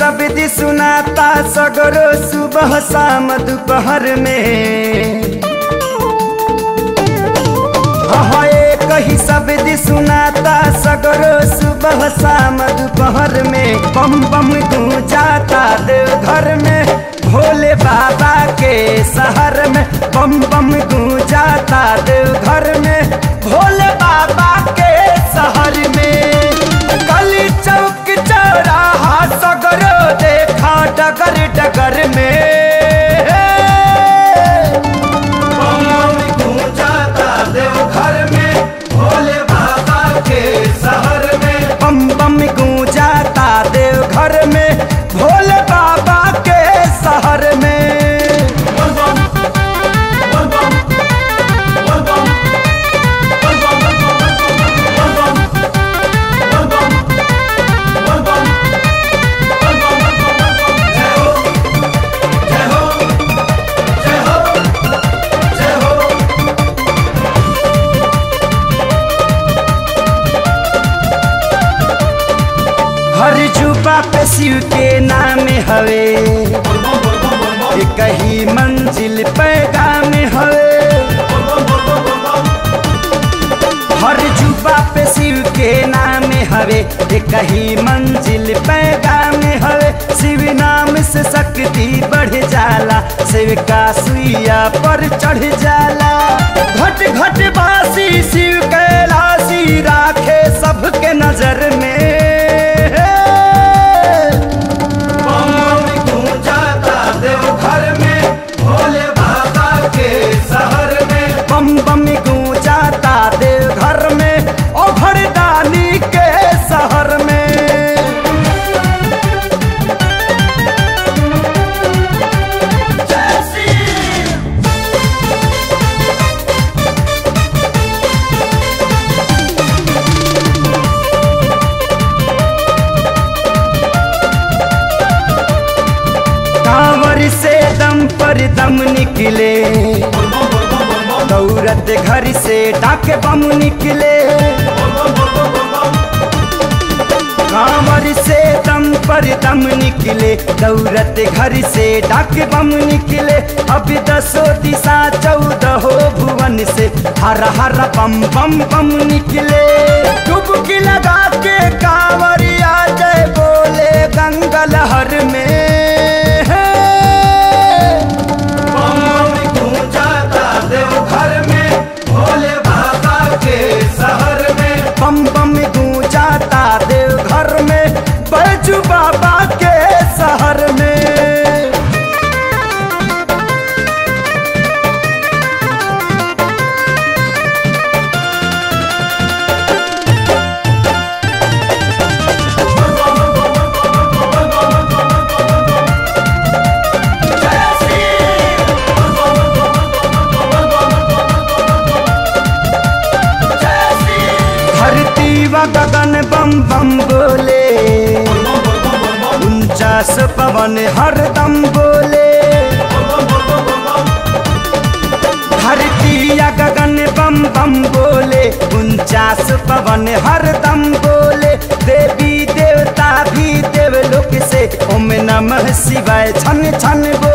सब दी सुनाता सगरो सुबह शाम दोपहर में। हाँ एक ही सब दी सुनाता सगरो सुबह शाम दोपहर में। बम बम गूंजाता देवघर में भोले बाबा के शहर में। बम बम गूंजाता देवघर में भोले बाबा के शहर में। गली चौक चौराहा सगरो देखा डगर डगर में। बम बम गूंजाता देवघर में भोले बाबा के शहर में। बम बम गूंजाता देवघर में भोले बाबा के शहर में। हर जुबा पे शिव के नाम हवे, कही मंजिल पैगाम हवे। हर जुबा पे शिव के नाम हवे, कही मंजिल पैगाम हवे। शिव नाम से शक्ति बढ़ जाला, शिव का सुइया पर चढ़ जाला। घट घट बासी शिव कैलाशी राखे सबके नजर में। दम निकले दौरत घर से डाके बम निकले। कांवर से दम पर दम निकले दौरत घर से डाके बम निकले। अब दसो दिशा 14 हो भुवन से हर हर बम बम बम निकले। डुबकी लगा के कांवरिया जय बोले गंगा लहर में। बम बम गूंजाता देवघर में बैजू बाबा के शहर में। गगन बम बम बोले, ऊंचा से पवन हरदम बोले। धरती या गगन बम बम बोले, ऊंचा से पवन हरदम बोले। देवी देवता भी देवलोक से ओम नमः शिवाय छन छन।